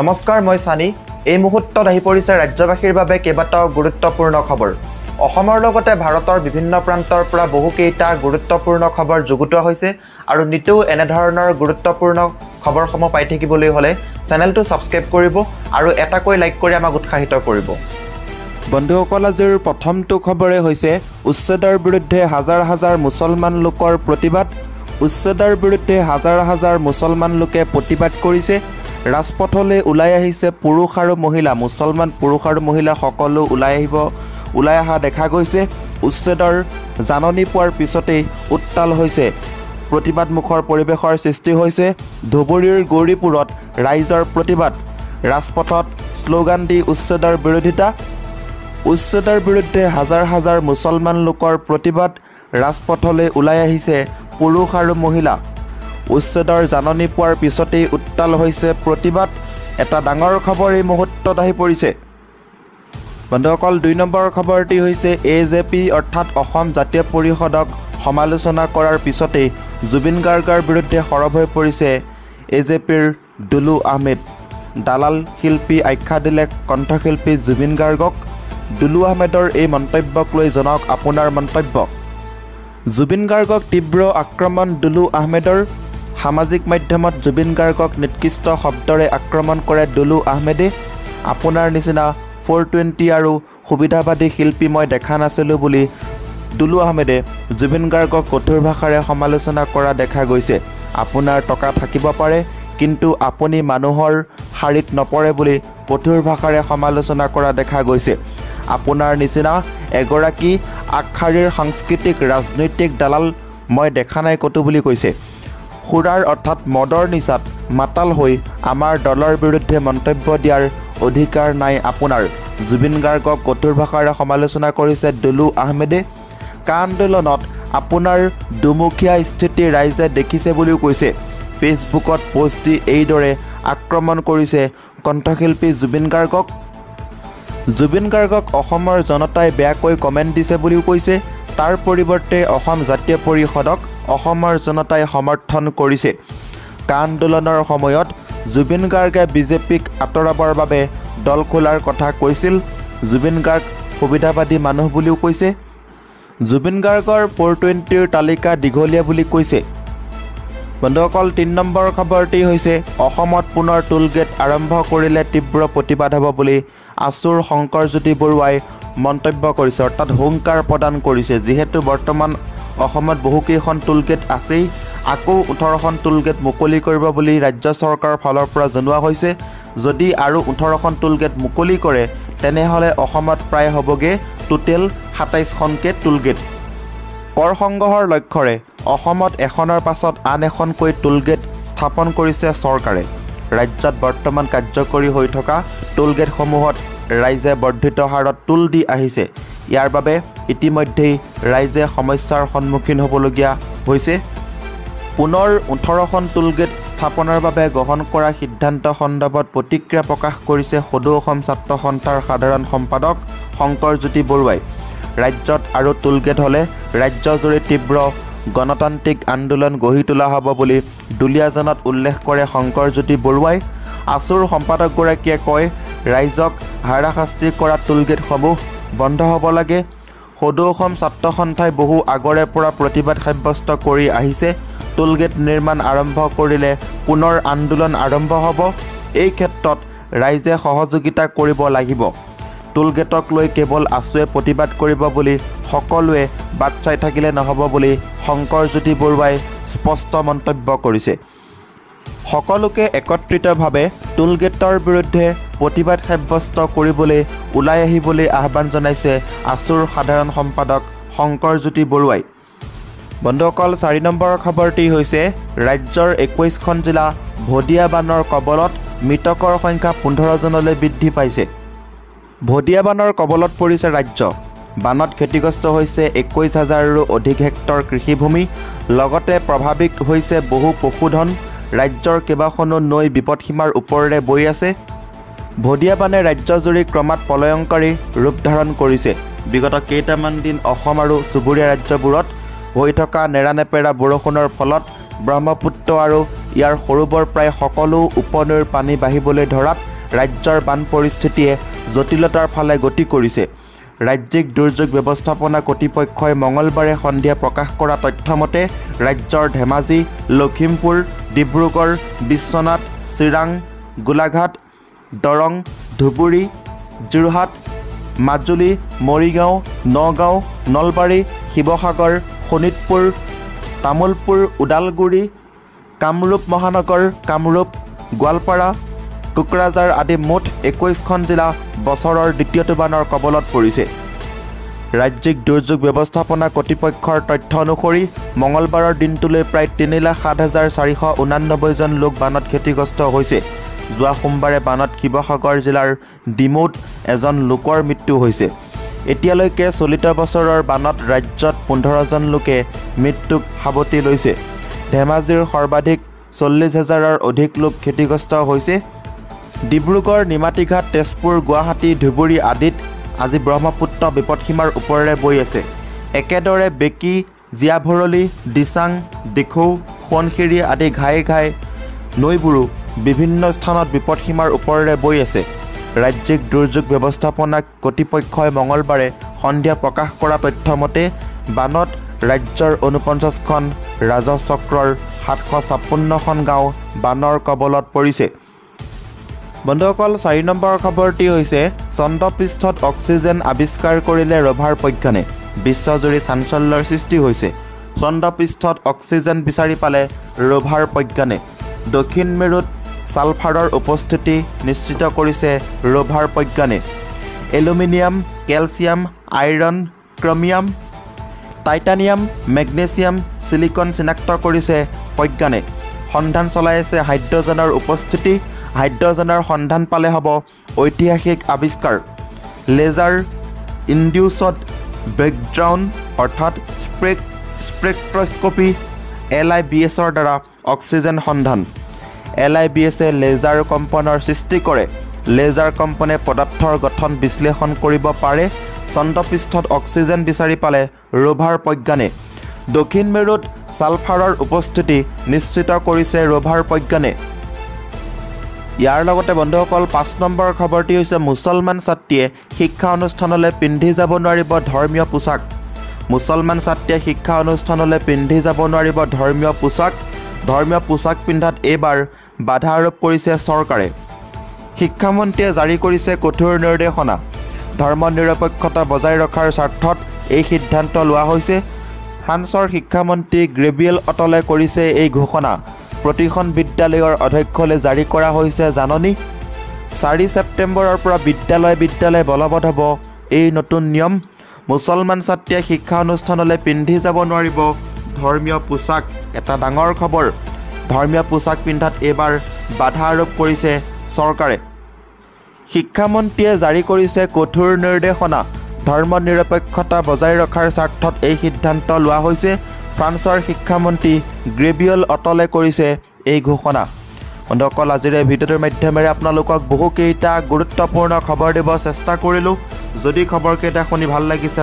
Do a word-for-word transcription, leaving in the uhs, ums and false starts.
নমস্কাৰ মই সানি এই মুহূৰ্তত আহি পৰিছে ৰাজ্যবাসীৰ বাবে কেবাটাও গুৰুত্বপূৰ্ণ খবৰ অসমৰ লগতে ভাৰতৰ বিভিন্ন প্ৰান্তৰ পৰা বহুকেইটা গুৰুত্বপূৰ্ণ খবৰ যুগুতোৱা হৈছে আৰু নিতৌ এনে ধৰণৰ গুৰুত্বপূৰ্ণ খবৰসমূহ পাই থাকিবলৈ হলে চেনেলটো সাবস্ক্ৰাইব কৰিব আৰু এটাকৈ লাইক কৰি আমাক উৎসাহিত কৰিব বন্ধুসকল আজিৰ প্ৰথমটো খবৰে হৈছে উচ্ছেদৰ বিৰুদ্ধে হাজাৰ হাজাৰ মুছলমান লোকৰ প্ৰতিবাদ উচ্ছেদৰ বিৰুদ্ধে হাজাৰ হাজাৰ মুছলমান লোকে প্ৰতিবাদ কৰিছে ৰাজপথলৈ উলাই আহিছে পুৰুষ আৰু মহিলা মুছলমান পুৰুষ আৰু মহিলা সকলো উলাই আহিব উলাই আহা দেখা গৈছে উচ্ছেদৰ জাননী পোৱাৰ পিছতেই উত্তাল হৈছে প্ৰতিবাদ মুখৰ পৰিবেশৰ সৃষ্টি হৈছে ধুবুৰীৰ গৌৰীপুৰত ৰাইজৰ প্ৰতিবাদ ৰাজপথত স্লোগান দি উচ্ছেদৰ বিৰোধিতা উচ্ছেদৰ বিৰুদ্ধে হাজাৰ হাজাৰ মুছলমান লোকৰ প্ৰতিবাদ ৰাজপথলৈ উলাই আহিছে পুৰুষ আৰু মহিলা উচ্ছেদৰ জাননী পোৱাৰ পিছতেই উত্তাল হৈছে প্ৰতিবাদ এটা ডাঙৰ খবৰ এই মুহূৰ্তত আহি পৰিছে বন্ধুসকল দুই নম্বৰ খবৰটি হৈছে এজেপি অৰ্থাৎ অসম জাতীয় পৰিষদক সমালোচনা কৰাৰ পিছতেই জুবিন গাৰ্গৰ বিৰুদ্ধে সৰব হৈ পৰিছে এজেপিৰ দুলু আহমেদ দালাল শিল্পী আখ্যা দিলে কণ্ঠশিল্পী জুবিন গাৰ্গক দুলু আহমেদৰ এই মন্তব্যক লৈ জনাওক আপোনাৰ মন্তব্য জুবিন গাৰ্গক তীব্ৰ আক্ৰমণ দুলু আহমেদৰ সামাজিক মাধ্যমত জুবিন গাৰ্গক নিকৃষ্ট শব্দৰে আক্ৰমণ কৰে দুলু আহমেদে আপোনাৰ নিচিনা ফ'ৰ টুৱেণ্টি আৰু সুবিধাবাদী শিল্পী মই দেখা নাছিলোঁ বুলি দুলু আহমেদে জুবিন গাৰ্গক কঠোৰ ভাষাৰে সমালোচনা কৰা দেখা গৈছে আপোনাৰ টকা থাকিব পাৰে কিন্তু আপুনি মানুহৰ শাৰীত নপৰে বুলি কঠোৰ ভাষাৰে সমালোচনা কৰা দেখা গৈছে আপোনাৰ নিচিনা এগৰাকী আখাৰীৰ সাংস্কৃতিক ৰাজনৈতিক দালাল মই দেখা নাই কতো বুলি কৈছে সুৰাৰ অৰ্থাৎ মদৰ নিচাত মাতাল হৈ আমাৰ দলৰ বিৰুদ্ধে মন্তব্য দিয়াৰ অধিকাৰ নাই আপোনাৰ জুবিন গাৰ্গক কঠোৰ ভাষাৰে সমালোচনা কৰিছে দুলু আহমেদে কা আন্দোলনত আপোনাৰ দুমুখীয়া স্থিতি ৰাইজে দেখিছে বুলিও কৈছে ফেচবুকত পোষ্ট দি এইদৰে আক্ৰমণ কৰিছে কণ্ঠশিল্পী জুবিন গাৰ্গক জুবিন গাৰ্গক অসমৰ জনতাই বেয়াকৈ কমেণ্ট দিছে বুলিও কৈছে তাৰ পৰিৱৰ্তে অসম জাতীয় পৰিষদক অসমৰ জনতাই সমৰ্থন কৰিছে কা আন্দোলনৰ সময়ত জুবিন গাৰ্গে বিজেপিক আঁতৰাবৰ বাবে দল খোলাৰ কথা কৈছিল জুবিন গাৰ্গ সুবিধাবাদী মানুহ বুলিও কৈছে জুবিন গাৰ্গৰ ফ'ৰ টুৱেণ্টিৰ তালিকা দীঘলীয়া বুলি কৈছে বন্ধুসকল তিনি নম্বৰ খবৰটি হৈছে অসমত পুনৰ টোলগেট আৰম্ভ কৰিলে তীব্ৰ প্ৰতিবাদ হ'ব বুলি আছুৰ শংকৰজ্যোতি বৰুৱাই মন্তব্য কৰিছে অৰ্থাৎ হুংকাৰ প্ৰদান কৰিছে যিহেতু বৰ্তমান অসমত বহুকেইখন টোলগেট আছেই আকৌ ওঠৰখন টোলগেট মুকলি কৰিব বুলি ৰাজ্য চৰকাৰৰ ফালৰ পৰা জনোৱা হৈছে যদি আৰু ওঠৰখন টোলগেট মুকলি কৰে তেনেহ'লে অসমত প্ৰায় হ'বগৈ টোটেল সাতাইছখনকৈ টোলগেট কৰ সংগ্ৰহৰ লক্ষ্যৰে অসমত এখনৰ পাছত আন এখনকৈ টোলগেট স্থাপন কৰিছে চৰকাৰে ৰাজ্যত বৰ্তমান কাৰ্যকৰী হৈ থকা টোলগেটসমূহত ৰাইজে বৰ্ধিত হাৰত টোল দি আহিছে ইয়াৰ বাবে ইতিমধ্যেই ৰাইজে সমস্যাৰ সন্মুখীন হ'বলগীয়া হৈছে পুনৰ ওঠৰখন টোলগেট স্থাপনৰ বাবে গ্ৰহণ কৰা সিদ্ধান্ত সন্দৰ্ভত প্ৰতিক্ৰিয়া প্ৰকাশ কৰিছে সদৌ অসম ছাত্ৰ সন্থাৰ সাধাৰণ সম্পাদক শংকৰজ্যোতি বৰুৱাই ৰাজ্যত আৰু টোলগেট হ'লে ৰাজ্যজুৰি তীব্ৰ গণতান্ত্ৰিক আন্দোলন গঢ়ি তোলা হ'ব বুলি দুলীয়াজানত উল্লেখ কৰে শংকৰজ্যোতি বৰুৱাই আছুৰ সম্পাদকগৰাকীয়ে কয় ৰাইজক হাৰাশাস্তি কৰা টোলগেটসমূহ বন্ধ হ'ব লাগে সদৌ অসম ছাত্ৰ সন্থাই বহু আগৰে পৰা প্ৰতিবাদ সাব্যস্ত কৰি আহিছে টোলগেট নিৰ্মাণ আৰম্ভ কৰিলে পুনৰ আন্দোলন আৰম্ভ হ'ব এই ক্ষেত্ৰত ৰাইজে সহযোগিতা কৰিব লাগিব টোলগেটক লৈ কেৱল আছুৱে প্ৰতিবাদ কৰিব বুলি সকলোৱে বাট চাই থাকিলে নহ'ব বুলি শংকৰজ্যোতি বৰুৱাই স্পষ্ট মন্তব্য কৰিছে সকলোকে একত্ৰিতভাৱে টোলগেটৰ বিৰুদ্ধে প্ৰতিবাদ সাব্যস্ত কৰিবলৈ ওলাই আহিবলৈ আহ্বান জনাইছে আছুৰ সাধাৰণ সম্পাদক শংকৰজ্যোতি বৰুৱাই বন্ধুসকল চাৰি নম্বৰ খবৰটি হৈছে ৰাজ্যৰ একৈছখন জিলা ভদীয়া বানৰ কবলত মৃতকৰ সংখ্যা পোন্ধৰজনলৈ বৃদ্ধি পাইছে ভদীয়া বানৰ কবলত পৰিছে ৰাজ্য বানত ক্ষতিগ্ৰস্ত হৈছে একৈছ হাজাৰৰো অধিক হেক্টৰ কৃষিভূমি লগতে প্ৰভাৱিত হৈছে বহু পশুধন ৰাজ্যৰ কেইবাখনো নৈ বিপদসীমাৰ ওপৰেৰে বৈ আছে ভদীয়া বানে ৰাজ্যজুৰি ক্ৰমাৎ প্ৰলয়ংকাৰী ৰূপ ধাৰণ কৰিছে বিগত কেইটামান দিন অসম আৰু চুবুৰীয়া ৰাজ্যবোৰত হৈ থকা নেৰানেপেৰা বৰষুণৰ ফলত ব্ৰহ্মপুত্ৰ আৰু ইয়াৰ সৰুবৰ প্ৰায় সকলো উপনৈৰ পানী বাহিবলৈ ধৰাত ৰাজ্যৰ বান পৰিস্থিতিয়ে জটিলতাৰ ফালে গতি কৰিছে। ৰাজ্যিক দুৰ্যোগ ব্যৱস্থাপনা কৰ্তৃপক্ষই মঙলবাৰে সন্ধিয়া প্ৰকাশ কৰা তথ্যমতে ৰাজ্যৰ ধেমাজি, লখিমপুৰ, ডিব্ৰুগড়, বিশ্বনাথ, চিৰাং, গোলাঘাট, দৰং, ধুবুৰী, যোৰহাট, মাজুলী, মৰিগাঁও, নগাঁও, নলবাৰী, শিৱসাগৰ, শোণিতপুৰ, তামুলপুৰ, ওদালগুৰি, কামৰূপ মহানগৰ, কামৰূপ, গোৱালপাৰা, কোকৰাঝাৰ আদি মুঠ একৈশখন জিলা বছৰৰ দ্বিতীয়টো বানৰ কবলত পৰিছে। ৰাজ্যিক দুৰ্যোগ ব্যৱস্থাপনা কৰ্তৃপক্ষৰ তথ্য অনুসৰি মঙলবাৰৰ দিনটোলৈ প্ৰায় তিনি লাখ সাত হাজাৰ চাৰিশ ঊনানব্বৈজন লোক বানত ক্ষতিগ্ৰস্ত হৈছে। যোৱা সোমবাৰে বানত শিৱসাগৰ জিলাৰ ডিমৌত এজন লোকৰ মৃত্যু হৈছে। এতিয়ালৈকে চলিত বছৰৰ বানত ৰাজ্যত পোন্ধৰজন লোকে মৃত্যুক সাৱটি লৈছে। ধেমাজিৰ সৰ্বাধিক চল্লিছ হাজাৰৰ অধিক লোক ক্ষতিগ্ৰস্ত হৈছে। ডিব্ৰুগড়, নিমাতীঘাট, তেজপুৰ, গুৱাহাটী, ধুবুৰী আদিত আজি ব্ৰহ্মপুত্ৰ বিপদসীমাৰ ওপৰেৰে বৈ আছে। একেদৰে বেকী, জীয়াভৰলী, দিচাং, দিখৌ, সোৱণশিৰি আদি ঘাই ঘাই নৈবোৰো বিভিন্ন স্থানত বিপদসীমাৰ ওপৰেৰে বৈ আছে। ৰাজ্যিক দুৰ্যোগ ব্যৱস্থাপনা কৰ্তৃপক্ষই মঙলবাৰে সন্ধিয়া প্ৰকাশ কৰা তথ্যমতে বানত ৰাজ্যৰ ঊনপঞ্চাছখন ৰাজচক্ৰৰ সাতশ ছাপন্নখন গাঁও বানৰ কবলত পৰিছে। বন্ধুসকল, চাৰি নম্বৰ খবৰটি হৈছে চন্দ্ৰপৃষ্ঠত অক্সিজেন আৱিষ্কাৰ কৰিলে ৰভাৰ বিজ্ঞানীয়ে, বিশ্বজুৰি চাঞ্চল্যৰ সৃষ্টি হৈছে। চন্দ্ৰপৃষ্ঠত অক্সিজেন বিচাৰি পালে ৰভাৰ বিজ্ঞানীয়ে, দক্ষিণ মেৰুত ছালফাৰৰ উপস্থিতি নিশ্চিত কৰিছে ৰভাৰ বিজ্ঞানীয়ে। Aluminium, calcium, iron, chromium, titanium, magnesium, silicon চিনাক্ত কৰিছে বিজ্ঞানীয়ে। সন্ধান চলাই আছে হাইড্ৰ'জেনৰ উপস্থিতি। হাইড্ৰ'জেনৰ সন্ধান পালে হ'ব ঐতিহাসিক আৱিষ্কাৰ। লেজাৰ ইনডিউচড ব্ৰেকডাউন অৰ্থাৎ spec spectroscopy L I B এছৰ দ্বাৰা অক্সিজেন সন্ধান। এল আই বি এছে লেজাৰ কম্পনৰ সৃষ্টি কৰে। লেজাৰ কম্পনে পদাৰ্থৰ গঠন বিশ্লেষণ কৰিব পাৰে। চন্দ্ৰপৃষ্ঠত অক্সিজেন বিচাৰি পালে ৰভাৰ বিজ্ঞানীয়ে। দক্ষিণ মেৰুত ছালফাৰৰ উপস্থিতি নিশ্চিত কৰিছে ৰভাৰ বিজ্ঞানীয়ে। ইয়াৰ লগতে বন্ধুসকল, পাঁচ নম্বৰ খবৰটি হৈছে মুছলমান ছাত্ৰীয়ে শিক্ষা অনুষ্ঠানলৈ পিন্ধি যাব নোৱাৰিব ধৰ্মীয় পোচাক। মুছলমান ছাত্ৰীয়ে শিক্ষা অনুষ্ঠানলৈ পিন্ধি যাব নোৱাৰিব ধৰ্মীয় পোচাক। ধৰ্মীয় পোচাক পিন্ধাত এইবাৰ বাধা আৰোপ কৰিছে চৰকাৰে। শিক্ষামন্ত্ৰীয়ে জাৰি কৰিছে কঠোৰ নিৰ্দেশনা। ধৰ্ম নিৰপেক্ষতা বজাই ৰখাৰ স্বাৰ্থত এই সিদ্ধান্ত লোৱা হৈছে। ফ্ৰান্সৰ শিক্ষামন্ত্ৰী গ্ৰেভিয়েল অটলে কৰিছে এই ঘোষণা। প্ৰতিখন বিদ্যালয়ৰ অধ্যক্ষলৈ জাৰি কৰা হৈছে জাননী। চাৰি ছেপ্টেম্বৰৰ পৰা বিদ্যালয় বিদ্যালয় বলবৎ হ'ব এই নতুন নিয়ম। মুছলমান ছাত্ৰীয়ে শিক্ষা অনুষ্ঠানলৈ পিন্ধি যাব নোৱাৰিব ধৰ্মীয় পোচাক, এটা ডাঙৰ খবৰ। ধৰ্মীয় পোচাক পিন্ধাত এইবাৰ বাধা আৰোপ কৰিছে চৰকাৰে। শিক্ষামন্ত্ৰীয়ে জাৰি কৰিছে কঠোৰ নিৰ্দেশনা। ধৰ্ম নিৰপেক্ষতা বজাই ৰখাৰ স্বাৰ্থত এই সিদ্ধান্ত লোৱা হৈছে। ফ্ৰান্সৰ শিক্ষামন্ত্ৰী গ্ৰেভিয়েল অটলে কৰিছে এই ঘোষণা। বন্ধুসকল, আজিৰ এই ভিডিঅ'টোৰ মাধ্যমেৰে আপোনালোকক বহুকেইটা গুৰুত্বপূৰ্ণ খবৰ দিব চেষ্টা কৰিলোঁ। যদি খবৰকেইটা শুনি ভাল লাগিছে